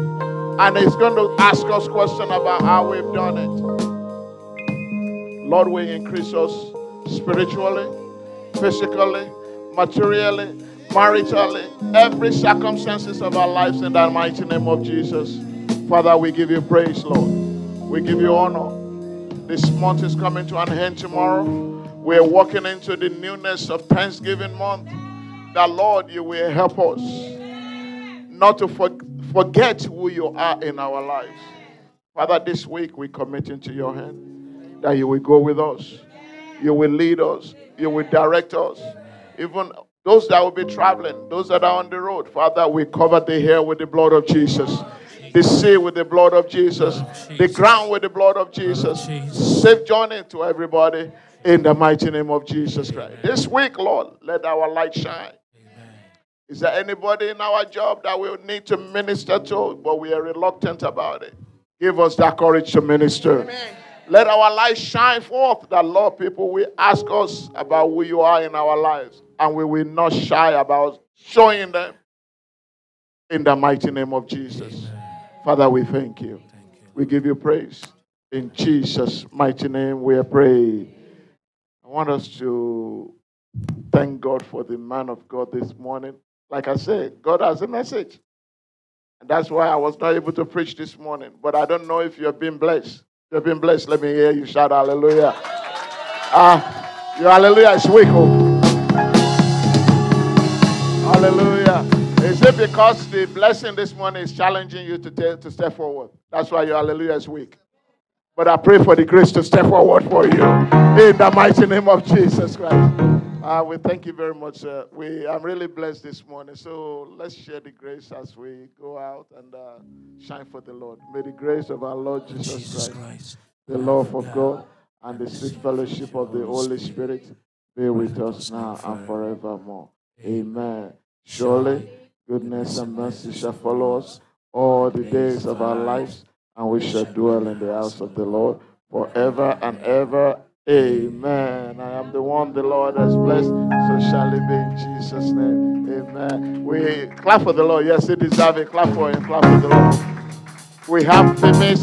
And He's going to ask us questions about how we've done it. Lord, will increase us spiritually, physically, materially, maritally, every circumstances of our lives in the mighty name of Jesus. Father, we give you praise, Lord. We give you honor. This month is coming to an end tomorrow. We are walking into the newness of Thanksgiving month. That, Lord, you will help us not to for forget who you are in our lives. Father, this week we commit into your hand that you will go with us. You will lead us. You will direct us. Even those that will be traveling, those that are on the road, Father, we cover the air with the blood of Jesus, the sea with the blood of Jesus, the ground with the blood of Jesus. Safe journey to everybody in the mighty name of Jesus Christ. This week, Lord, let our light shine. Is there anybody in our job that we will need to minister to, but we are reluctant about it? Give us that courage to minister. Let our light shine forth, that, Lord, people will ask us about who you are in our lives. And we will not shy about showing them in the mighty name of Jesus. Amen. Father, we thank you. thank you. We give you praise. In Jesus' mighty name we are praying. I want us to thank God for the man of God this morning. Like I said, God has a message. And that's why I was not able to preach this morning. But I don't know if you have been blessed. If you have been blessed, let me hear you shout hallelujah. Ah, your hallelujah is weak. Hallelujah. Is it because the blessing this morning is challenging you to, to step forward? That's why your hallelujah is weak. But I pray for the grace to step forward for you in the mighty name of Jesus Christ. Uh, we thank you very much. Uh, we, I'm really blessed this morning. So let's share the grace as we go out and uh, shine for the Lord. May the grace of our Lord Jesus, Jesus Christ, Christ, the love of God, and the sweet fellowship of the Holy Spirit be with us now and forevermore. Amen. Surely, goodness and mercy shall follow us all the days of our lives, and we shall dwell in the house of the Lord forever and ever. Amen. I am the one the Lord has blessed, so shall it be in Jesus' name. Amen. We clap for the Lord. Yes, it is. Have a clap for him. Clap for the Lord. We have finished.